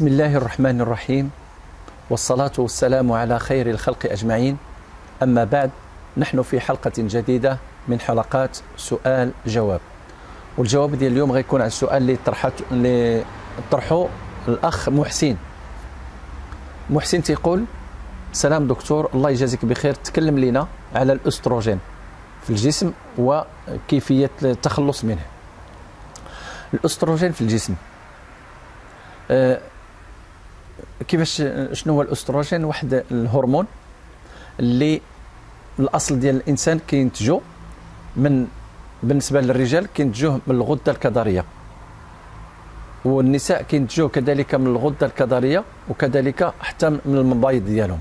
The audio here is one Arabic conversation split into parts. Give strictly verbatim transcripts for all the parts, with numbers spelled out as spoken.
بسم الله الرحمن الرحيم، والصلاة والسلام على خير الخلق أجمعين. أما بعد، نحن في حلقة جديدة من حلقات سؤال جواب، والجواب ديال اليوم غيكون على السؤال اللي طرحته اللي طرحه الأخ محسن. محسن تيقول: سلام دكتور، الله يجازيك بخير. تكلم لنا على الأستروجين في الجسم وكيفية التخلص منه. الأستروجين في الجسم، كيفاش شنو هو الاستروجين؟ واحد الهرمون اللي الاصل ديال الانسان كينتجو من، بالنسبه للرجال كينتجوه من الغده الكظريه، والنساء كينتجوه كذلك من الغده الكظريه، وكذلك حتى من المبيض ديالهم.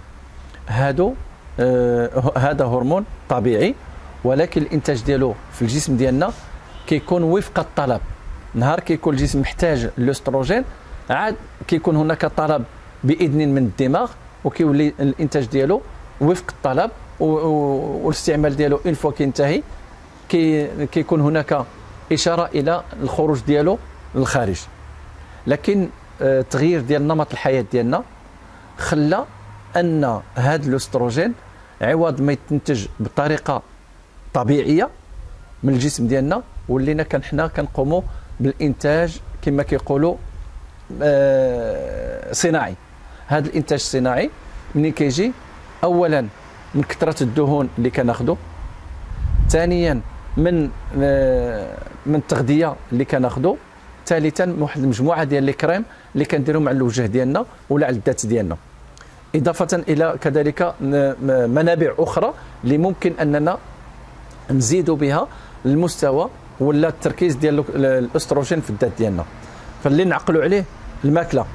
هادو آه هذا هرمون طبيعي، ولكن الانتاج ديالو في الجسم ديالنا كيكون وفق الطلب. نهار كيكون الجسم محتاج الاستروجين، عاد كيكون هناك طلب باذن من الدماغ، وكيولي الانتاج ديالو وفق الطلب والاستعمال ديالو. اون فوا كينتهي كي كيكون هناك اشاره الى الخروج ديالو للخارج. لكن تغيير ديال نمط الحياه ديالنا خلى ان هذا الاستروجين عوض ما يتنتج بطريقه طبيعيه من الجسم ديالنا، ولينا كان حنا كنقوموا بالانتاج كما كيقولوا صناعي. هذا الانتاج الصناعي منين كيجي؟ اولا من كثره الدهون اللي كناخذو، ثانيا من من التغذيه اللي كناخذو، ثالثا من واحد المجموعه ديال لي كريم اللي كنديرهم على الوجه ديالنا ولا على الذات ديالنا، اضافه الى كذلك منابع اخرى اللي ممكن اننا نزيدوا بها المستوى ولا التركيز ديال الاستروجين في الذات ديالنا. فاللي نعقلوا عليه الماكله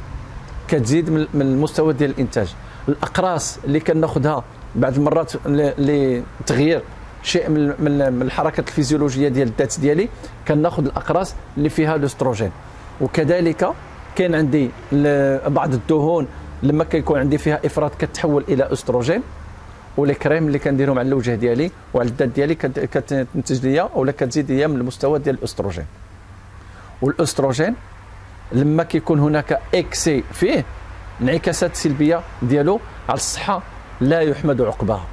كتزيد من المستوى ديال الانتاج، الاقراص اللي كناخذها بعض المرات لتغيير شيء من الحركه الفيزيولوجيه ديال الذات ديالي، كناخذ الاقراص اللي فيها الاستروجين. وكذلك كاين عندي بعض الدهون لما كيكون عندي فيها افراط كتحول الى استروجين، والكريم اللي كنديرهم على الوجه ديالي وعلى الذات ديالي كتنتج ليا ولا كتزيد ليا من المستوى ديال الاستروجين. والاستروجين لما كيكون هناك اكسي فيه، انعكاسات سلبيه ديالو على الصحه لا يحمد عقباها،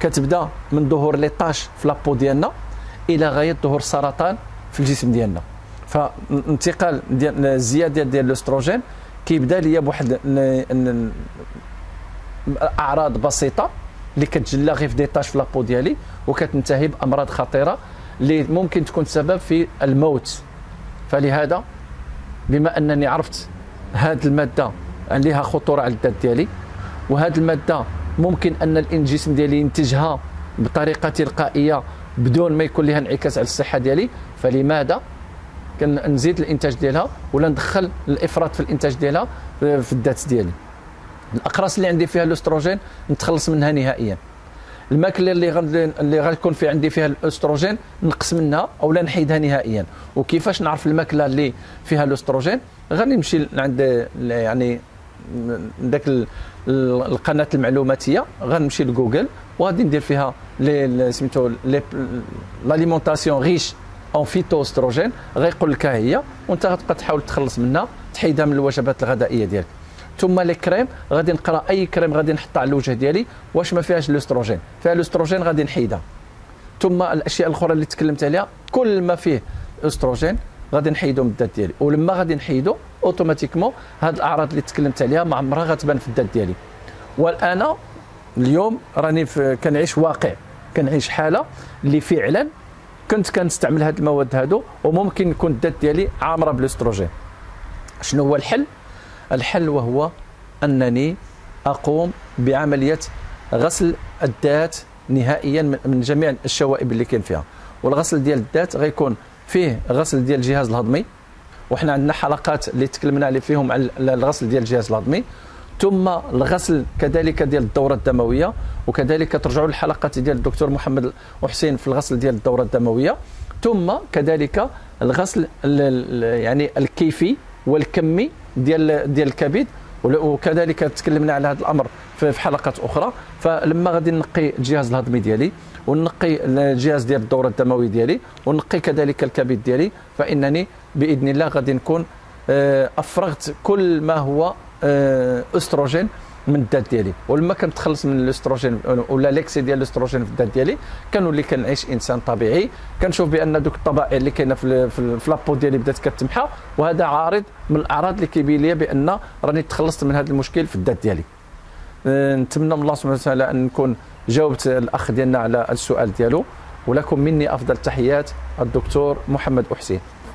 كتبدا من ظهور لي طاش في لابو ديالنا الى غايه ظهور السرطان في الجسم ديالنا. فانتقال ديال الزياده ديال الاستروجين كيبدا ليا بواحد اعراض بسيطه اللي كتجلى غير في دي طاش في لابو ديالي، وكتنتهي بامراض خطيره اللي ممكن تكون سبب في الموت. فلهذا بما انني عرفت هذه الماده عليها خطوره على الذات ديالي، وهذه الماده ممكن ان الجسم ديالي ينتجها بطريقه تلقائيه بدون ما يكون لها انعكاس على الصحه ديالي، فلماذا كنزيد الانتاج ديالها ولا ندخل الافراط في الانتاج ديالها في الذات ديالي. الاقراص اللي عندي فيها الاستروجين نتخلص منها نهائيا. الماكله اللي غن... اللي غتكون في عندي فيها الاستروجين نقص منها اولا نحيدها نهائيا. وكيفاش نعرف الماكله اللي فيها الاستروجين؟ غادي نمشي عند يعني داك ال... القناه المعلوماتيه، غنمشي لجوجل وغادي ندير فيها لي سميتو لي لاليمونطاسيون ريش اون فيتو استروجين، غيقول لك ها هي، وانت غتبقى تحاول تخلص منها تحيدها من الوجبات الغذائيه ديالك. ثم لي كريم، غادي نقرا اي كريم غادي نحطها على الوجه ديالي واش ما فيهاش الاستروجين، فيها الاستروجين غادي نحيدها. ثم الاشياء الاخرى اللي تكلمت عليها كل ما فيه الاستروجين غادي نحيدو من الذات ديالي، ولما غادي نحيدو اوتوماتيكمون هاد الاعراض اللي تكلمت عليها ما عمرها غتبان في الذات ديالي. والان اليوم راني كنعيش واقع، كنعيش حاله اللي فعلا كنت كنستعمل هاد المواد هادو، وممكن يكون الذات ديالي عامره بالاستروجين. شنو هو الحل؟ الحل وهو أنني أقوم بعملية غسل الذات نهائيا من جميع الشوائب اللي كاين فيها. والغسل ديال الذات غيكون فيه غسل ديال الجهاز الهضمي، وحنا عندنا حلقات اللي تكلمنا عليه فيهم على الغسل ديال الجهاز الهضمي، ثم الغسل كذلك ديال الدورة الدموية، وكذلك ترجعوا للحلقات ديال الدكتور محمد أوحسين في الغسل ديال الدورة الدموية، ثم كذلك الغسل يعني الكيفي والكمي ديال ديال الكبد، وكذلك تكلمنا على هذا الامر في حلقات اخرى. فلما غادي نقي الجهاز الهضمي ديالي، ونقي الجهاز ديال الدوره الدمويه ديالي، ونقي كذلك الكبد ديالي، فانني باذن الله غادي نكون افرغت كل ما هو استروجين من الذات ديالي، ولما كنتخلص من الاستروجين ولا ليكسي ديال الاستروجين في الذات ديالي كنولي كنعيش انسان طبيعي، كنشوف بان دوك الطبائع اللي كاينه في في لابو ديالي بدات كتمحى، وهذا عارض من الاعراض اللي كيبين ليا بان راني تخلصت من هذا المشكل في الذات ديالي. نتمنى من الله سبحانه وتعالى ان نكون جاوبت الاخ ديالنا على السؤال ديالو، ولكم مني افضل التحيات الدكتور محمد أوحسين.